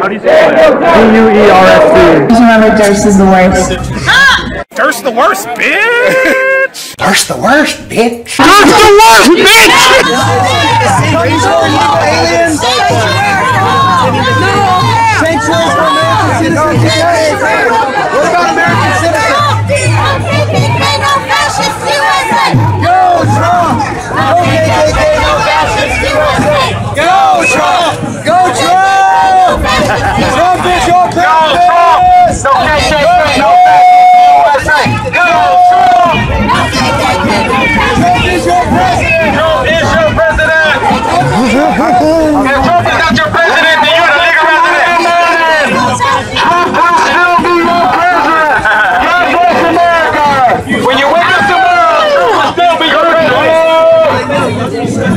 How do you spell that? D-U-E-R-S-T. Remember, Durst is the worst. Durst the worst, bitch! Durst the worst, bitch! Durst the worst, bitch!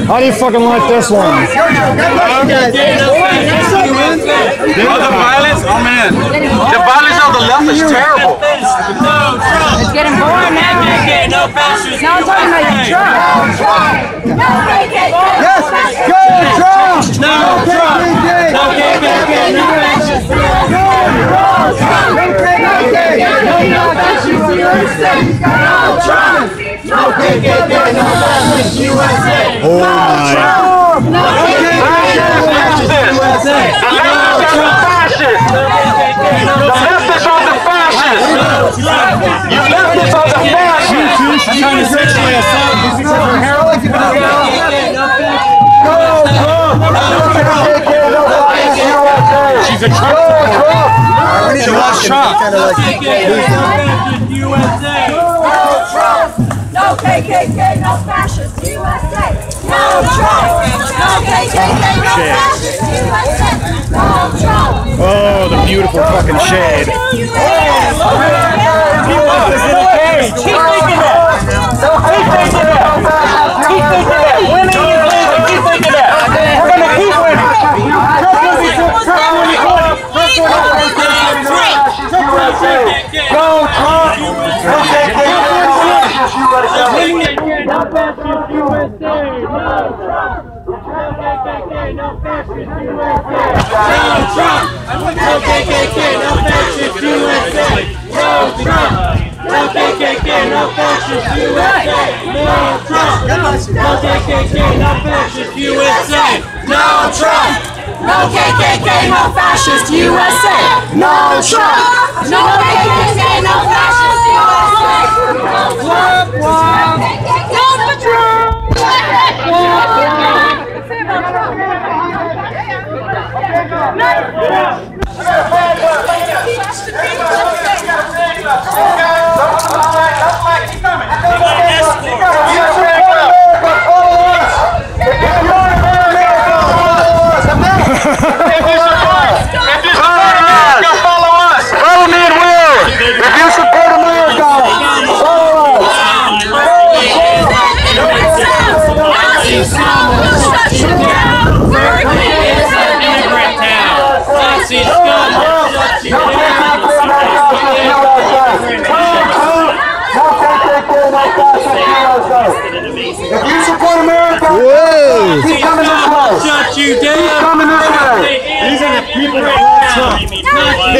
How do you fucking like this one? The violence, oh man, the violence on the left is terrible. It's getting boring now. No, now I'm talking about Trump. No, yes, go Trump. No, Trump. No, She's a Trump. She loves Trump. No KKK, no fascist USA. No Trump. No KKK, no fascist USA. No Trump. Oh, the beautiful fucking shade.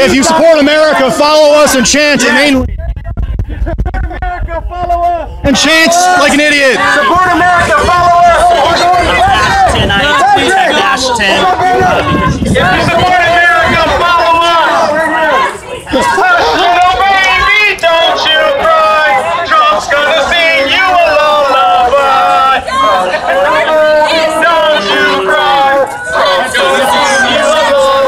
If you support America, follow us and chant inanely. Support America, follow us. And chant like an idiot. Support America, follow us. If you support America, follow us. Don't blame me, don't you cry. Trump's gonna sing you a lullaby. Don't you cry. Trump's gonna sing you a lullaby.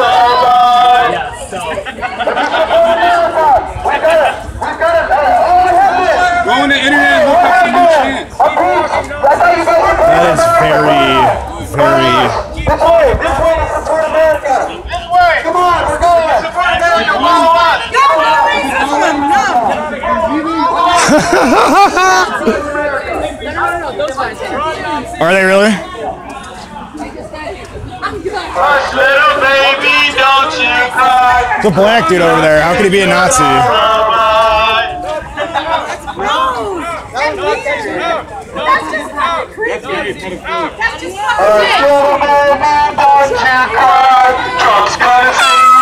Go on the internet and look up some new chants. That is very, very... This way to support America. This way. Come on, we're going. Support America, follow us. No. Are they really? Hush, little baby, don't you cry. The black dude over there. How could he be a Nazi? That's just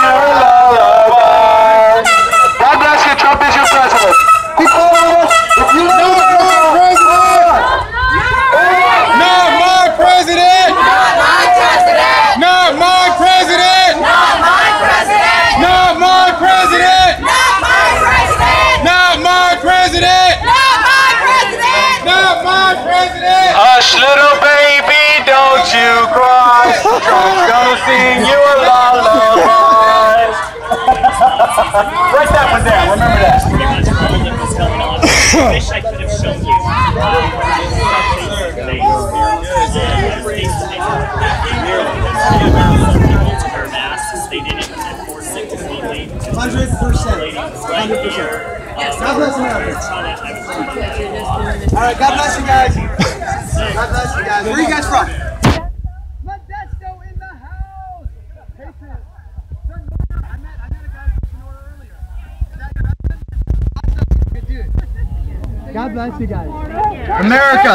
100%. 100%. God bless America. All right, God bless you guys. God bless you guys. Where are you guys from? God bless you guys. America!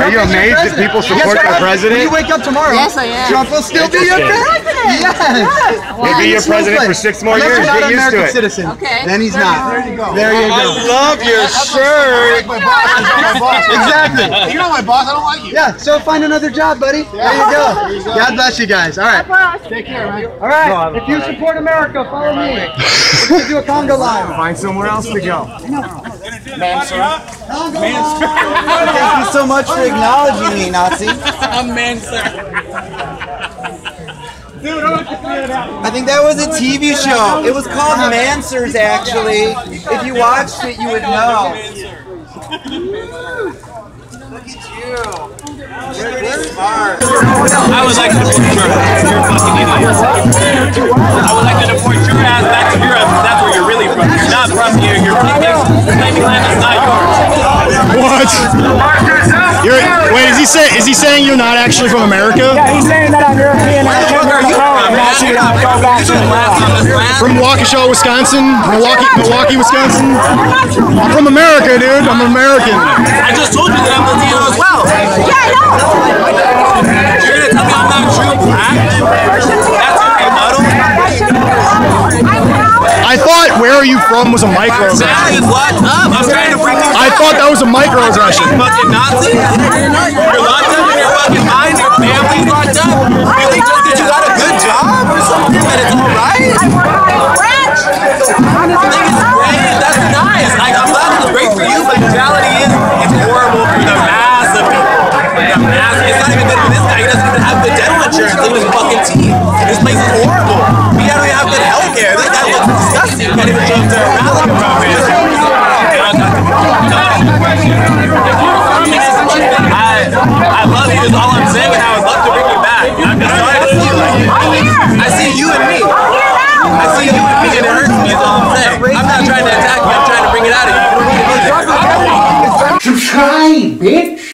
Are you amazed that people support our president? When you wake up tomorrow, yes, I am. Trump will still be your president! Yes! He'll be your president for 6 more years. Get used to it. Citizen. Okay. Then he's not. There you go. There you go. I love your shirt! Exactly. You're not my boss, I don't like you. Yeah, so find another job, buddy. There you go. God bless you guys. All right. Take care, man. All right. If you support America, follow me. We're going to do a condo live. Find somewhere else to go. Thank you so much for acknowledging me, Nazi. I'm Mansur. Dude, I think that was a TV show. It was called Mansurs, actually. If you watched it, you would know. Look at you. I would like to deport your ass. You're a fucking idiot. I would like to deport your ass back to Europe. That's where you're really from. You're not from here. You're picking claiming land that's not yours. What? You're, wait, is he saying you're not actually from America? Yeah, he's saying that I'm European. Where the fuck are you from? From Waukesha, Wisconsin. Milwaukee, Wisconsin. I'm from America, dude. I'm American. I just told you that I'm Latino as well. Yeah, I know. You're gonna tell me I'm not true black? That's okay, model. I thought "Where are you from?" was a microaggression. What up? I'm trying to bring you. I thought that was a microaggression. Fucking Nazi! You're locked up in your fucking mind. Your family's locked up. Really just because you got a good job or something that it's all right? I work my branch. I think it's great. That's nice. Like, I'm glad it's great for you, but the reality is, it's horrible for the mass of people. It's not even good for this guy. He doesn't even have good dental insurance in his fucking teeth. This place is horrible. We don't even have good health care. This guy looks disgusting. He can't even jump to a rally. I love you is all I'm saying, and I would love to bring you back. I'm just sorry to see you like this. I see you and me. I see you and me, and it hurts me is all I'm saying. I'm not trying to attack you. I'm trying to bring it out of you. Subscribe, bitch.